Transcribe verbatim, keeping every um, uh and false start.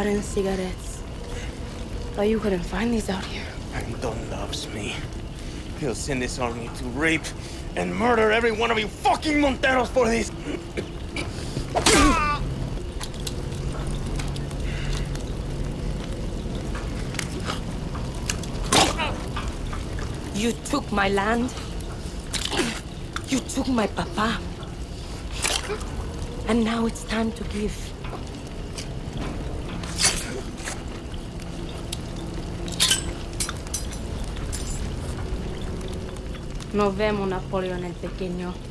rotten cigarettes. Thought you couldn't find these out here. And Don loves me. He'll send his army to rape and murder every one of you fucking Monteros for this. You took my land. You took my papa. And now it's time to give. Nos vemos, Napoleón el Pequeño.